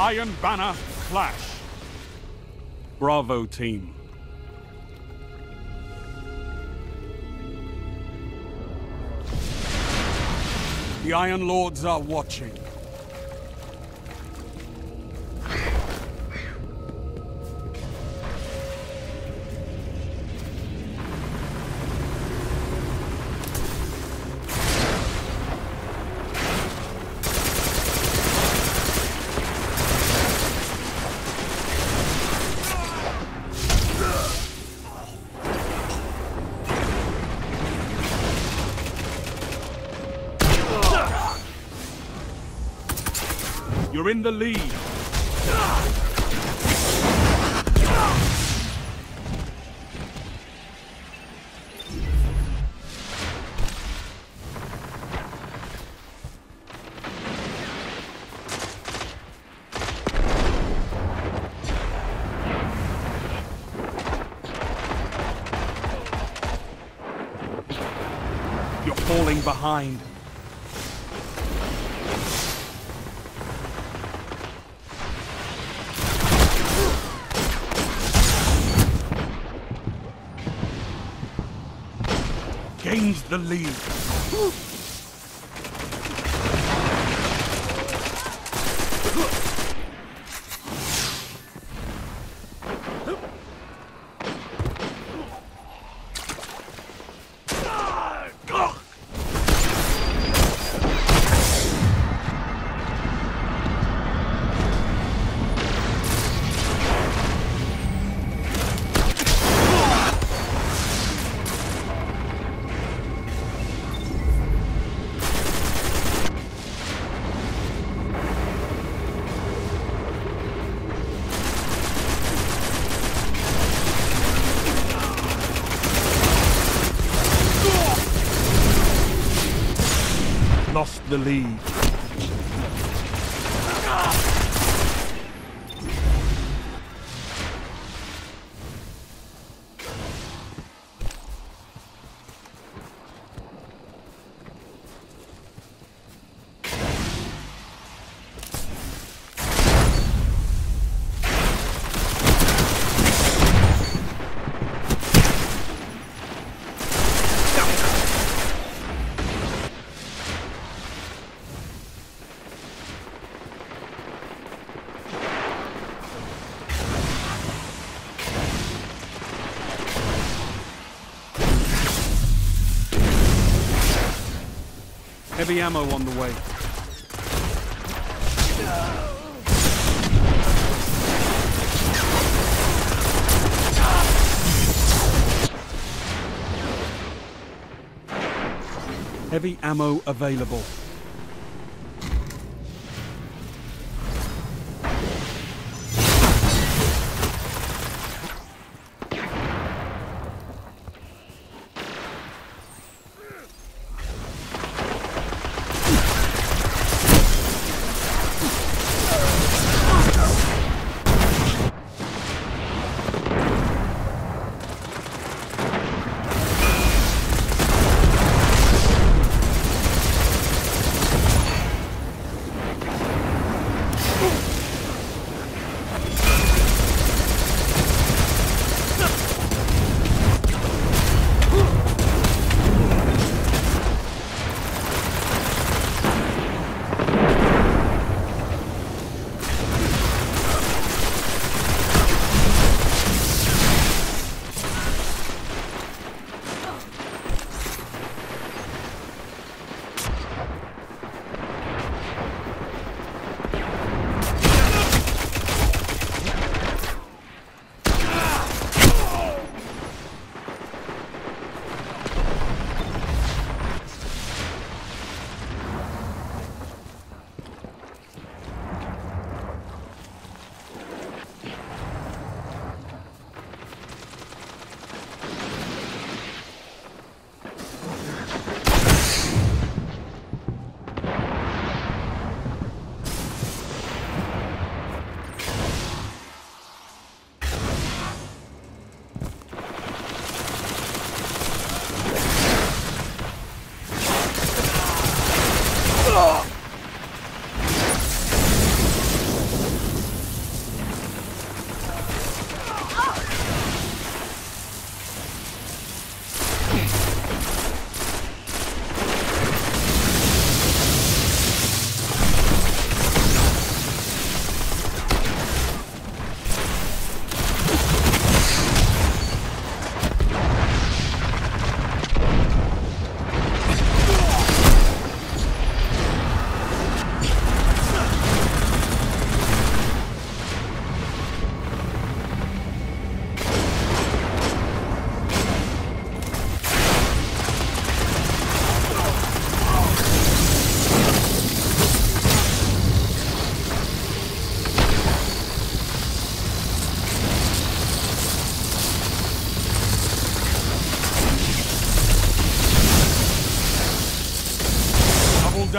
Iron Banner, Clash. Bravo team. The Iron Lords are watching. You're in the lead. You're falling behind. Gains the lead. Lost the lead. Heavy ammo on the way. Heavy ammo available.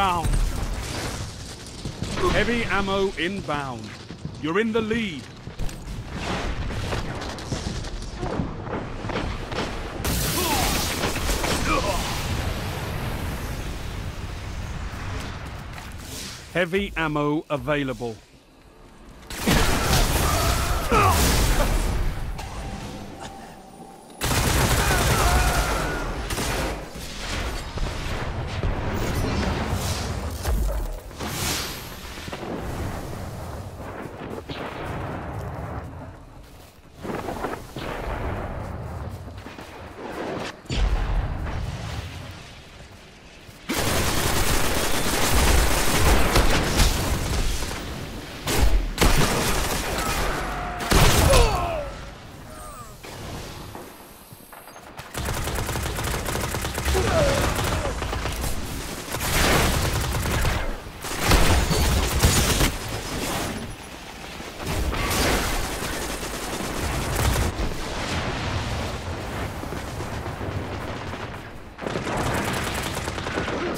down. Heavy ammo inbound. You're in the lead. Heavy ammo available.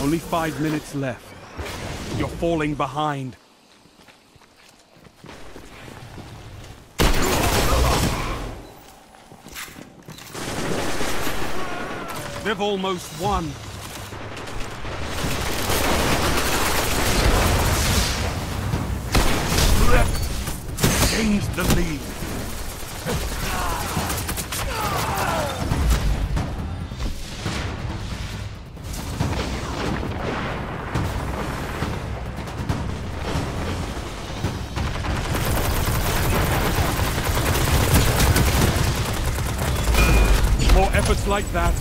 Only 5 minutes left. You're falling behind. They've almost won. Change the lead. More efforts like that,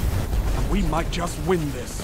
and we might just win this.